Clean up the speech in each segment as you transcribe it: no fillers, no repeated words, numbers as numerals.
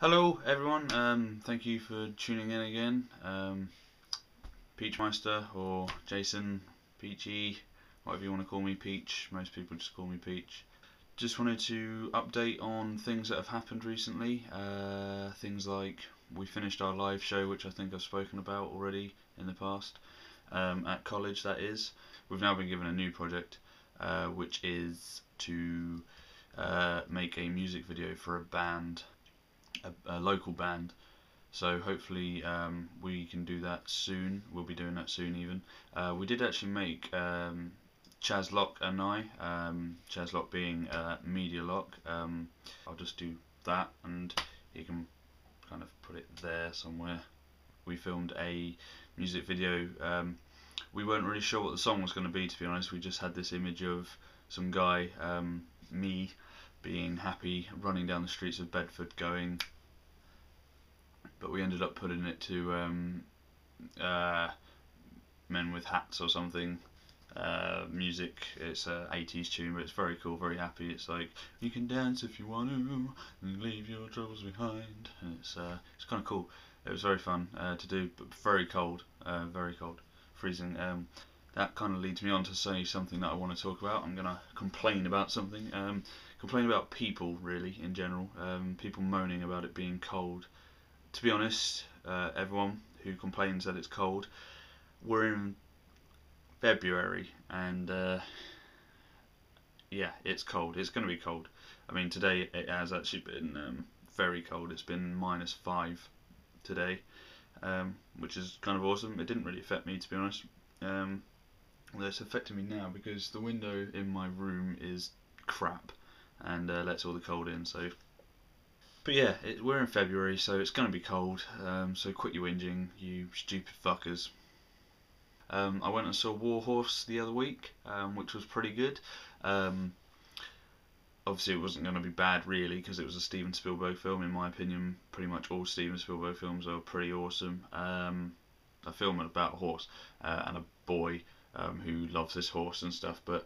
Hello everyone, thank you for tuning in again. Peach Meister or Jason Peachey, whatever you want to call me, Peach. Most people just call me Peach. Just wanted to update on things that have happened recently. Things like we finished our live show, which I think I've spoken about already in the past, at college that is. We've now been given a new project, which is to make a music video for a band. A local band, so hopefully we can do that soon. We'll be doing that soon even. We did actually make Chaz Lock and I, Chaz Lock being Media Lock. I'll just do that and you can kind of put it there somewhere. We filmed a music video. We weren't really sure what the song was going to be honest. We just had this image of some guy, me, being happy, running down the streets of Bedford going, but we ended up putting it to Men With Hats or something, music. It's an 80s tune, but it's very cool, very happy. It's like, you can dance if you want to and leave your troubles behind, and it's kind of cool. It was very fun to do, but very cold, freezing. That kind of leads me on to say something that I want to talk about. I'm going to complain about something. Complain about people, really, in general. People moaning about it being cold. To be honest, everyone who complains that it's cold, we're in February, and yeah, it's cold. It's going to be cold. I mean, today it has actually been very cold. It's been -5 today, which is kind of awesome. It didn't really affect me, to be honest. That's affecting me now because the window in my room is crap and lets all the cold in. So, but yeah, we're in February, so it's going to be cold. So quit your whinging, you stupid fuckers. I went and saw War Horse the other week, which was pretty good. Obviously, it wasn't going to be bad really because it was a Steven Spielberg film. In my opinion, pretty much all Steven Spielberg films are pretty awesome. A film about a horse and a boy who loves this horse and stuff, but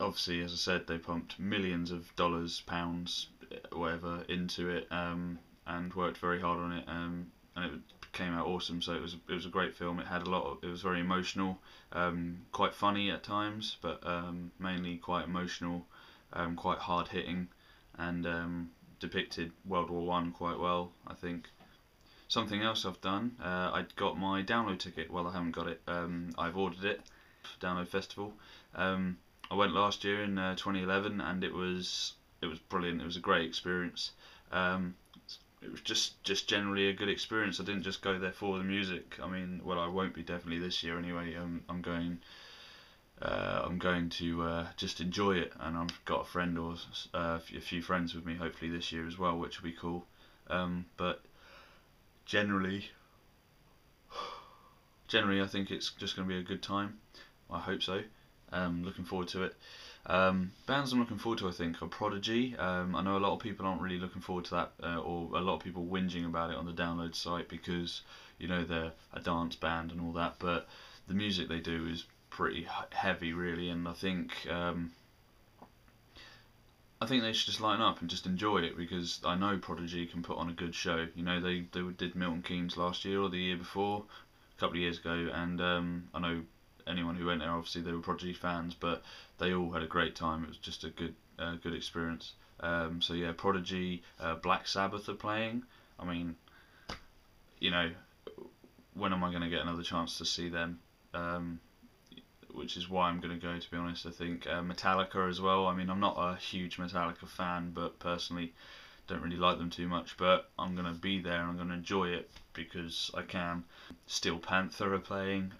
obviously, as I said, they pumped millions of dollars, pounds, whatever, into it, and worked very hard on it, and it came out awesome. So it was a great film. It had a lot of, it was very emotional, quite funny at times, but mainly quite emotional, quite hard hitting, and depicted World War I quite well, I think. Something else I've done, I got my Download ticket. Well, I haven't got it, I've ordered it, Download Festival. I went last year in 2011 and it was brilliant. It was a great experience. It was just generally a good experience. I didn't just go there for the music. I mean, well, I won't be definitely this year anyway. I'm going to just enjoy it, and I've got a friend or a few friends with me hopefully this year as well, which will be cool. But generally I think it's just going to be a good time. I hope so. Looking forward to it. Bands I'm looking forward to, I think, are Prodigy. I know a lot of people aren't really looking forward to that, or a lot of people whinging about it on the Download site because, you know, they're a dance band and all that, but the music they do is pretty heavy really, and I think they should just line up and just enjoy it, because I know Prodigy can put on a good show. You know, they did Milton Keynes last year or the year before, a couple of years ago, and I know anyone who went there, obviously they were Prodigy fans, but they all had a great time. It was just a good experience. So yeah, Prodigy, Black Sabbath are playing. I mean, you know, when am I going to get another chance to see them? Which is why I'm going to go, to be honest, I think. Metallica as well. I mean, I'm not a huge Metallica fan, but personally don't really like them too much, but I'm going to be there and I'm going to enjoy it because I can. Steel Panther are playing.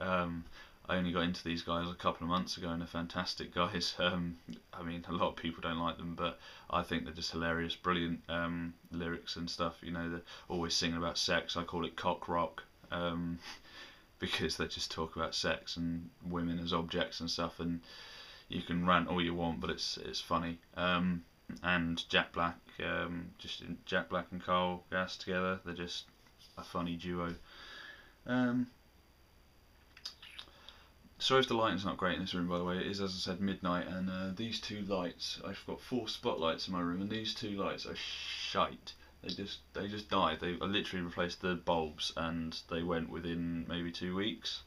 I only got into these guys a couple of months ago and they're fantastic guys. I mean, a lot of people don't like them, but I think they're just hilarious, brilliant lyrics and stuff. You know, they're always singing about sex. I call it cock rock. Because they just talk about sex and women as objects and stuff, and you can rant all you want, but it's funny. And Jack Black, Jack Black and Carl Gass together, they're just a funny duo. Sorry if the lighting's not great in this room, by the way. It is, as I said, midnight, and these two lights, I've got 4 spotlights in my room, and these two lights are shite. They just died. They literally replaced the bulbs, and they went within maybe 2 weeks.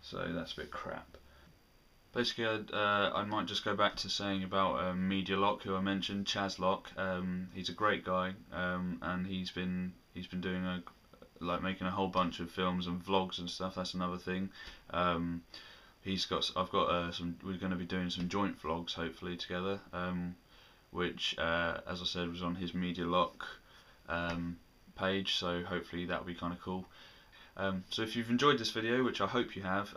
So that's a bit crap. Basically, I might just go back to saying about Media Lock, who I mentioned, Chaz Lock. He's a great guy, and he's been doing making a whole bunch of films and vlogs and stuff. That's another thing. We're going to be doing some joint vlogs hopefully together, which as I said was on his Media Lock page. So hopefully that'll be kind of cool. So if you've enjoyed this video, which I hope you have.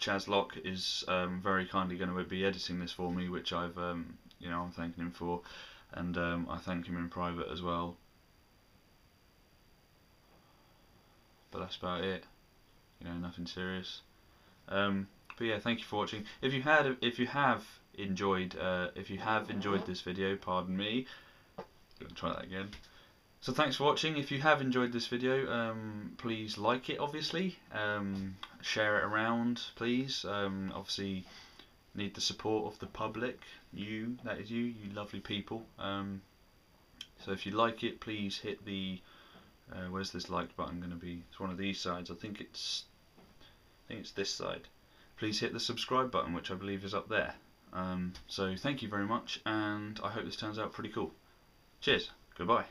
Chaz Lock is very kindly going to be editing this for me, which I've I'm thanking him for, and I thank him in private as well. But that's about it. Nothing serious. But yeah, thank you for watching. If you have enjoyed this video, pardon me. I'm gonna try that again. So thanks for watching. If you have enjoyed this video, please like it, obviously. Share it around, please. Obviously, need the support of the public. You lovely people. So if you like it, please hit the. Where's this like button going to be? It's one of these sides. I think it's this side. Please hit the subscribe button, which I believe is up there. So thank you very much, and I hope this turns out pretty cool. Cheers. Goodbye.